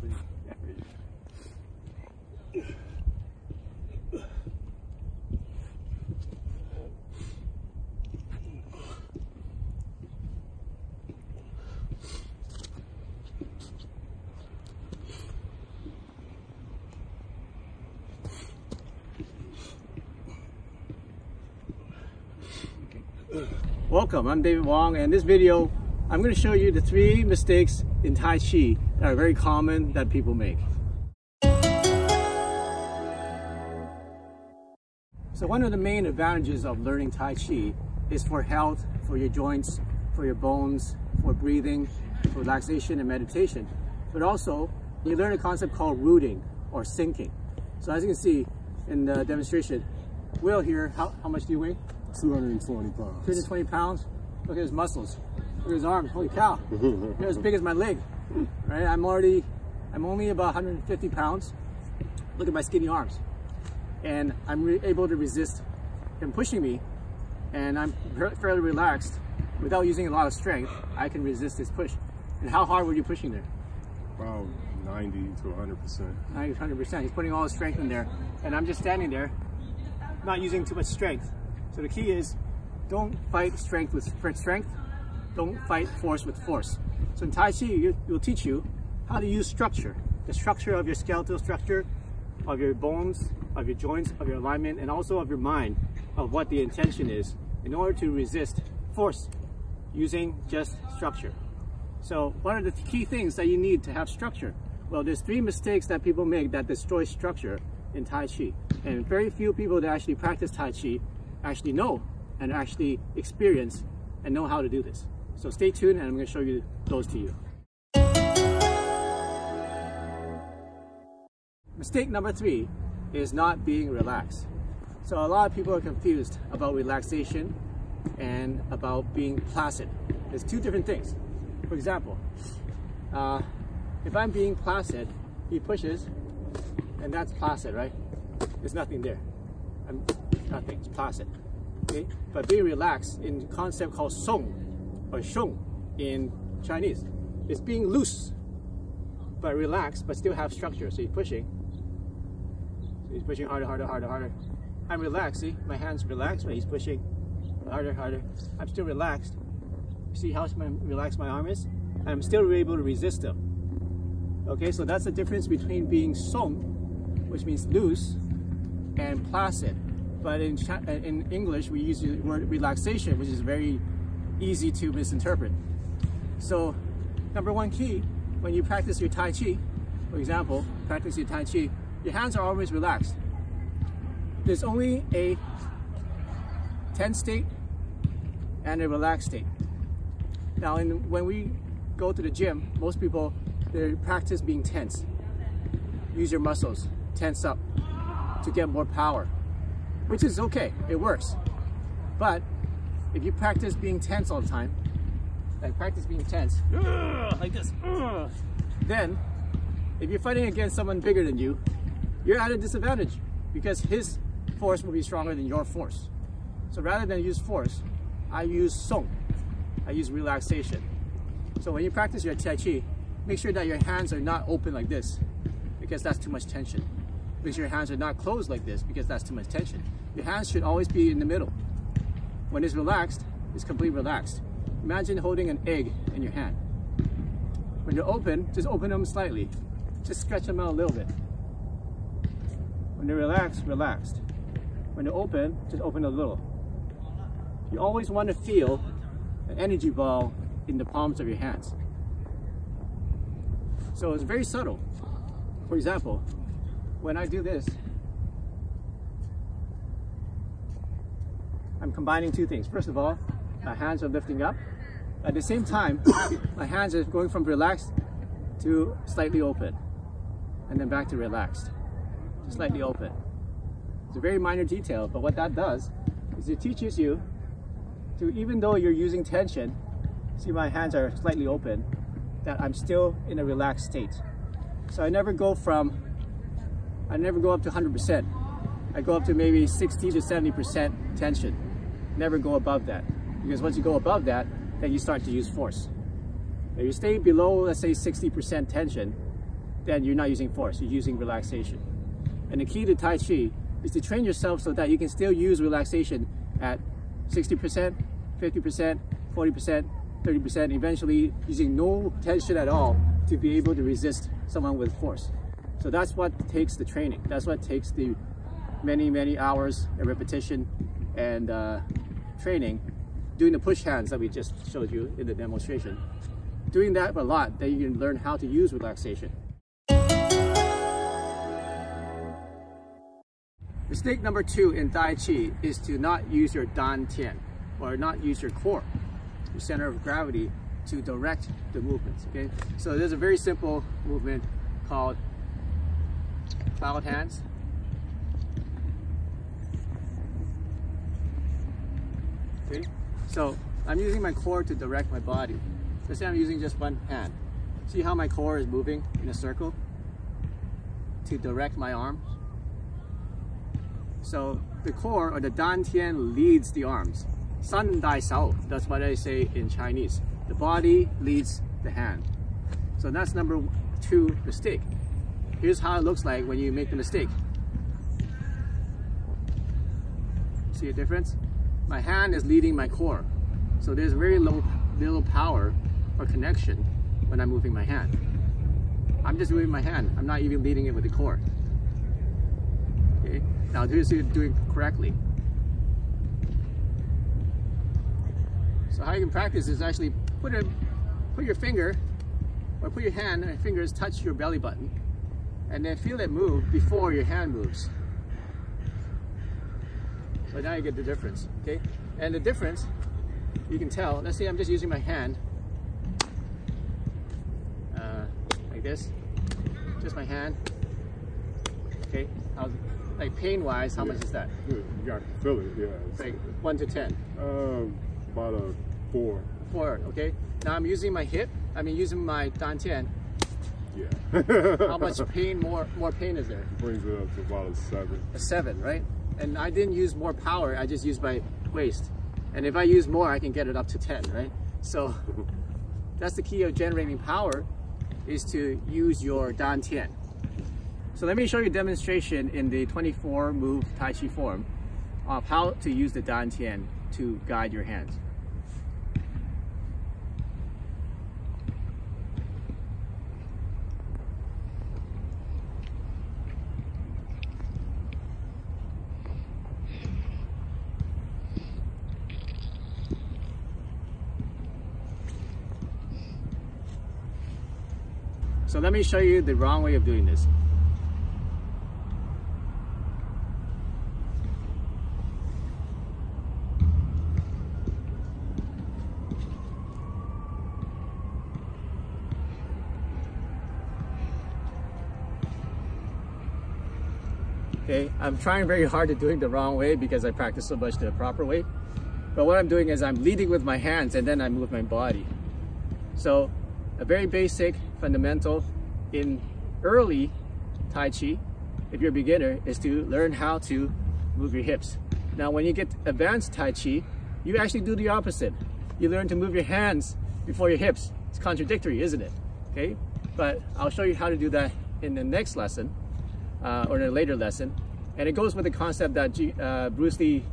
sleep. Welcome, I'm David Wong, and in this video, I'm going to show you the 3 mistakes in Tai Chi that are very common that people make. So one of the main advantages of learning Tai Chi is for health, for your joints, for your bones, for breathing, for relaxation and meditation. But also, you learn a concept called rooting or sinking. So as you can see in the demonstration, Will here, how much do you weigh? 220 pounds. 220 pounds? Look at his muscles. Look at his arms. Holy cow. They're as big as my leg. Right? I'm only about 150 pounds. Look at my skinny arms. And I'm able to resist him pushing me. And I'm fairly relaxed. Without using a lot of strength, I can resist this push. And how hard were you pushing there? About 90 to 100%. 90 to 100%. He's putting all his strength in there. And I'm just standing there, not using too much strength. So the key is, don't fight strength with strength, don't fight force with force. So in Tai Chi, we'll teach you how to use structure, the structure of your skeletal structure, of your bones, of your joints, of your alignment, and also of your mind, of what the intention is, in order to resist force using just structure. So what are the key things that you need to have structure? Well, there's 3 mistakes that people make that destroy structure in Tai Chi. And very few people that actually practice Tai Chi actually know and actually experience and know how to do this. So stay tuned and I'm going to show you those to you. Mistake number 3 is not being relaxed. So a lot of people are confused about relaxation and about being placid. There's 2 different things. For example, if I'm being placid, he pushes and that's placid, right? There's nothing there. Nothing, it's placid. Okay? But being relaxed in a concept called song or shong in Chinese, it's being loose but relaxed but still have structure. So he's pushing. So he's pushing harder, harder, harder, harder. I'm relaxed, see? My hand's relaxed but he's pushing harder, harder. I'm still relaxed. See how relaxed my arm is? I'm still able to resist him. Okay, so that's the difference between being song, which means loose, and placid. But in English, we use the word relaxation, which is very easy to misinterpret. So, number 1 key, when you practice your Tai Chi, for example, practice your Tai Chi, your hands are always relaxed. There's only a tense state and a relaxed state. Now, when we go to the gym, most people, they practice being tense. Use your muscles, tense up to get more power. Which is okay, it works. But if you practice being tense all the time, like practice being tense, like this, then if you're fighting against someone bigger than you, you're at a disadvantage because his force will be stronger than your force. So rather than use force, I use song. I use relaxation. So when you practice your Tai Chi, make sure that your hands are not open like this because that's too much tension. Because your hands are not closed like this because that's too much tension. Your hands should always be in the middle. When it's relaxed, it's completely relaxed. Imagine holding an egg in your hand. When they're open, just open them slightly. Just stretch them out a little bit. When they're relaxed, relaxed. When they're open, just open a little. You always want to feel an energy ball in the palms of your hands. So it's very subtle. For example, when I do this, I'm combining 2 things. First of all, my hands are lifting up. At the same time, my hands are going from relaxed to slightly open, and then back to relaxed, to slightly open. It's a very minor detail, but what that does is it teaches you to, even though you're using tension, see my hands are slightly open, that I'm still in a relaxed state. So I never go up to 100%. I go up to maybe 60 to 70% tension. Never go above that. Because once you go above that, then you start to use force. If you stay below, let's say 60% tension, then you're not using force, you're using relaxation. And the key to Tai Chi is to train yourself so that you can still use relaxation at 60%, 50%, 40%, 30%, eventually using no tension at all to be able to resist someone with force. So that's what takes the training. That's what takes the many, many hours of repetition and training, doing the push hands that we just showed you in the demonstration. Doing that a lot, then you can learn how to use relaxation. Mistake number 2 in Tai Chi is to not use your Dan Tian, or not use your core, your center of gravity, to direct the movements, okay? So there's a very simple movement called Cloud Hands. Okay? So I'm using my core to direct my body. Let's say I'm using just one hand. See how my core is moving in a circle to direct my arm? So the core, or the Dan Tian, leads the arms. San Dai Sao, that's what I say in Chinese. The body leads the hand. So that's number 2 mistake. Here's how it looks like when you make the mistake. See the difference? My hand is leading my core. So there's very little power or connection when I'm moving my hand. I'm just moving my hand. I'm not even leading it with the core. Okay? Now here's you doing correctly. So how you can practice is actually put your finger, or put your hand and your fingers touch your belly button, and then feel it move before your hand moves. So now you get the difference, okay? And the difference, you can tell, let's say I'm just using my hand like this, just my hand, okay? Like pain-wise, how much is that? You got to feel it, yeah. Like 1 to 10. About a 4. 4, okay. Now I'm using my hip. I mean, using my Dan Tian. Yeah. How much pain? More pain is there? Brings it up to about a 7. A 7, right? And I didn't use more power. I just used my waist. And if I use more, I can get it up to 10, right? So that's the key of generating power, is to use your Dan Tian. So let me show you a demonstration in the 24-move Tai Chi form of how to use the Dan Tian to guide your hands. So let me show you the wrong way of doing this. Okay, I'm trying very hard to do it the wrong way because I practice so much the proper way. But what I'm doing is I'm leading with my hands and then I move my body. So a very basic fundamental in early Tai Chi, if you're a beginner, is to learn how to move your hips. Now when you get advanced Tai Chi, you actually do the opposite. You learn to move your hands before your hips. It's contradictory, isn't it? Okay, but I'll show you how to do that in the next lesson. Or in a later lesson, and it goes with the concept that Bruce Lee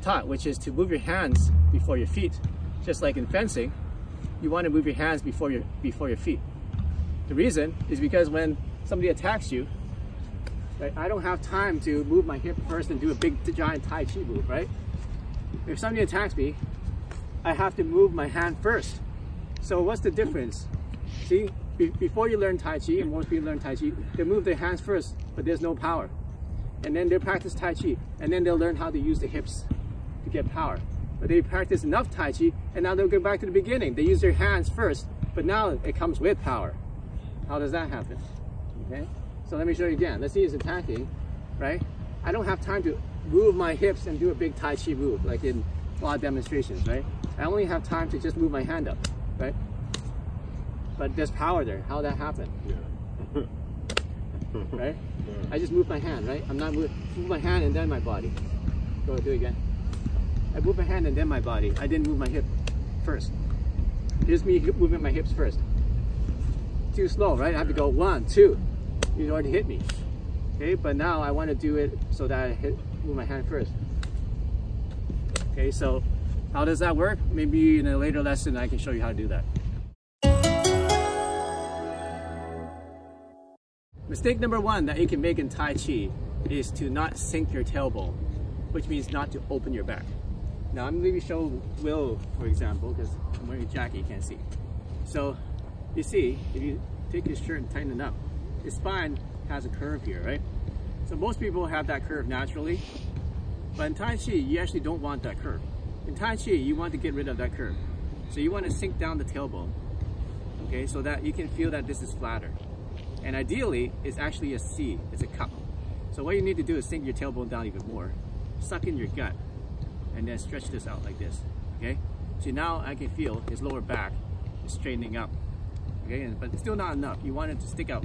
taught, which is to move your hands before your feet. Just like in fencing, you want to move your hands before your feet. The reason is because when somebody attacks you, right, I don't have time to move my hip first and do a big giant Tai Chi move, right? If somebody attacks me, I have to move my hand first. So what's the difference? See, before you learn Tai Chi, and once we learn Tai Chi, they move their hands first, but there's no power. And then they practice Tai Chi, and then they'll learn how to use the hips to get power. But they practice enough Tai Chi, and now they'll go back to the beginning. They use their hands first, but now it comes with power. How does that happen? Okay, so let me show you again. Let's see, he's attacking, right? I don't have time to move my hips and do a big Tai Chi move, like in law demonstrations, right? I only have time to just move my hand up, right? But there's power there. How'd that happen? Yeah. Right? Yeah. I just moved my hand, right? I'm not move my hand and then my body. Go do it again. I moved my hand and then my body. I didn't move my hip first. Here's me moving my hips first. too slow, right? I have to go 1, 2, in order to hit me. Okay, but now I want to do it so that I move my hand first. Okay, so how does that work? Maybe in a later lesson I can show you how to do that. Mistake number one that you can make in Tai Chi is to not sink your tailbone, which means not to open your back. Now I'm going to show Will, for example, because I'm wearing a jacket, you can't see. So you see, if you take your shirt and tighten it up, his spine has a curve here, right? So most people have that curve naturally, but in Tai Chi, you actually don't want that curve. In Tai Chi, you want to get rid of that curve. So you want to sink down the tailbone, okay? So that you can feel that this is flatter. And ideally, it's actually a C, it's a cup. So what you need to do is sink your tailbone down even more, suck in your gut, and then stretch this out like this, okay? So now I can feel his lower back is straightening up, okay? But it's still not enough. You want it to stick out.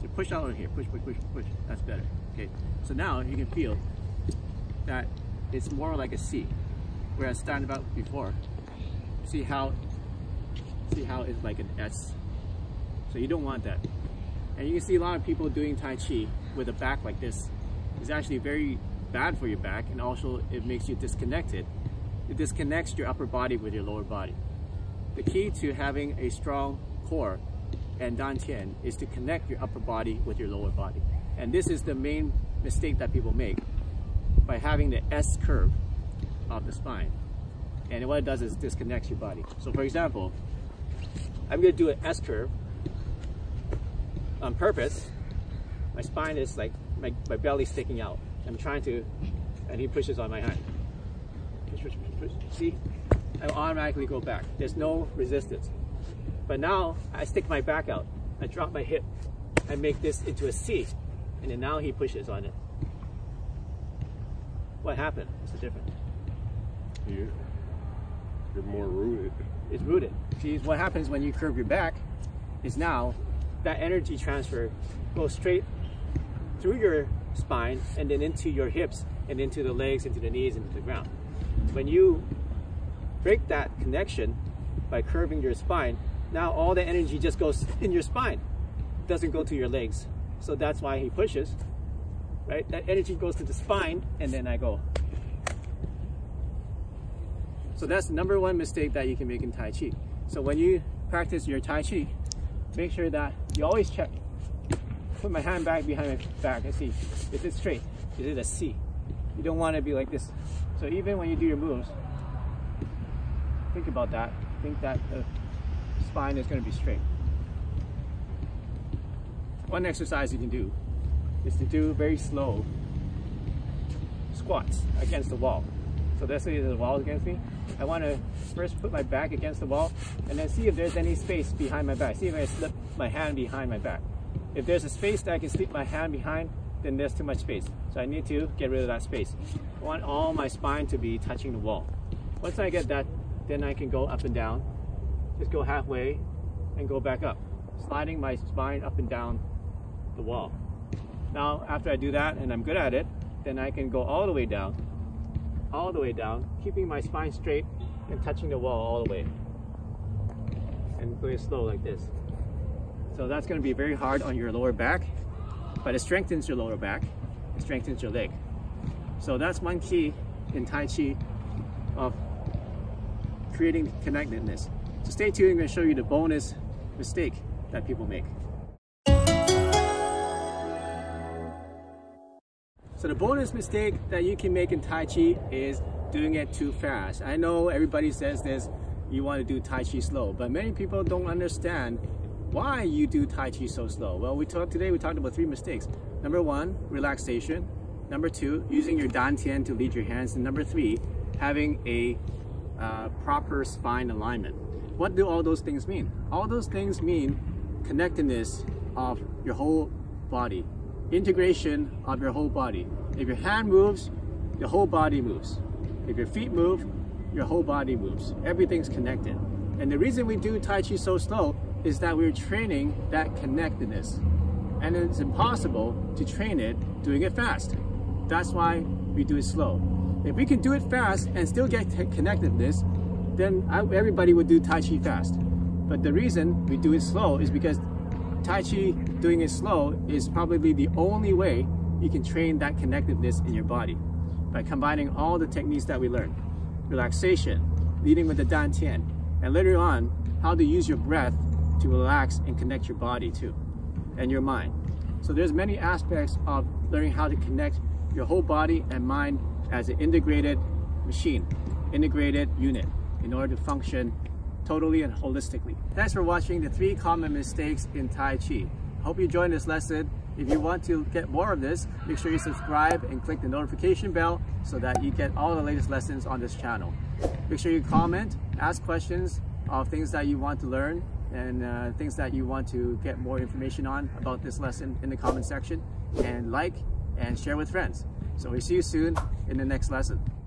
So push out over here, push, push, push, push. That's better, okay? So now you can feel that it's more like a C, whereas standing about before, see how it's like an S. So you don't want that. And you can see a lot of people doing Tai Chi with a back like this. It's actually very bad for your back, and also it makes you disconnected. It disconnects your upper body with your lower body. The key to having a strong core and Dan Tian is to connect your upper body with your lower body. And this is the main mistake that people make by having the S curve of the spine. And what it does is disconnects your body. So for example, I'm going to do an S curve on purpose. My spine is like my belly sticking out. I'm trying to, and he pushes on my hand. Push, push, push, push. See, I automatically go back. There's no resistance. But now I stick my back out. I drop my hip. I make this into a C, and then now he pushes on it. What happened? What's the difference? You're more rooted. It's rooted. See, what happens when you curve your back is now that energy transfer goes straight through your spine and then into your hips and into the legs, into the knees, into the ground. When you break that connection by curving your spine, now all the energy just goes in your spine. It doesn't go to your legs. So that's why he pushes, right? That energy goes to the spine and then I go. So that's the number one mistake that you can make in Tai Chi. So when you practice your Tai Chi, make sure that you always check. Put my hand back behind my back and see, is it straight? Is it a C? You don't want to be like this. So even when you do your moves, think about that. Think that the spine is going to be straight. One exercise you can do is to do very slow squats against the wall. So let's say the wall is against me. I want to first put my back against the wall and then see if there's any space behind my back. See if I slip my hand behind my back. If there's a space that I can slip my hand behind, then there's too much space. So I need to get rid of that space. I want all my spine to be touching the wall. Once I get that, then I can go up and down. Just go halfway and go back up, sliding my spine up and down the wall. Now, after I do that and I'm good at it, then I can go all the way down, keeping my spine straight and touching the wall all the way. And going slow like this. So that's going to be very hard on your lower back, but it strengthens your lower back, it strengthens your leg. So that's one key in Tai Chi of creating connectedness. So stay tuned, I'm going to show you the bonus mistake that people make. So the bonus mistake that you can make in Tai Chi is doing it too fast. I know everybody says this, you want to do Tai Chi slow, but many people don't understand why you do Tai Chi so slow. Well, today we talked about 3 mistakes. Number 1, relaxation. Number 2, using your Dan Tian to lead your hands. And number 3, having a proper spine alignment. What do all those things mean? All those things mean connectedness of your whole body, integration of your whole body. If your hand moves, the whole body moves. If your feet move, your whole body moves. Everything's connected. And the reason we do Tai Chi so slow is that we're training that connectedness, and it's impossible to train it doing it fast. That's why we do it slow. If we can do it fast and still get connectedness, then everybody would do Tai Chi fast. But the reason we do it slow is because Tai Chi, doing it slow, is probably the only way you can train that connectiveness in your body, by combining all the techniques that we learned. Relaxation, leading with the Dan Tian, and later on, how to use your breath to relax and connect your body too, and your mind. So there's many aspects of learning how to connect your whole body and mind as an integrated machine, integrated unit, in order to function totally and holistically. Thanks for watching the 3 common mistakes in Tai Chi. Hope you joined this lesson. If you want to get more of this, make sure you subscribe and click the notification bell so that you get all the latest lessons on this channel. Make sure you comment, ask questions of things that you want to learn, and things that you want to get more information on about this lesson in the comment section, and like and share with friends. So we see you soon in the next lesson.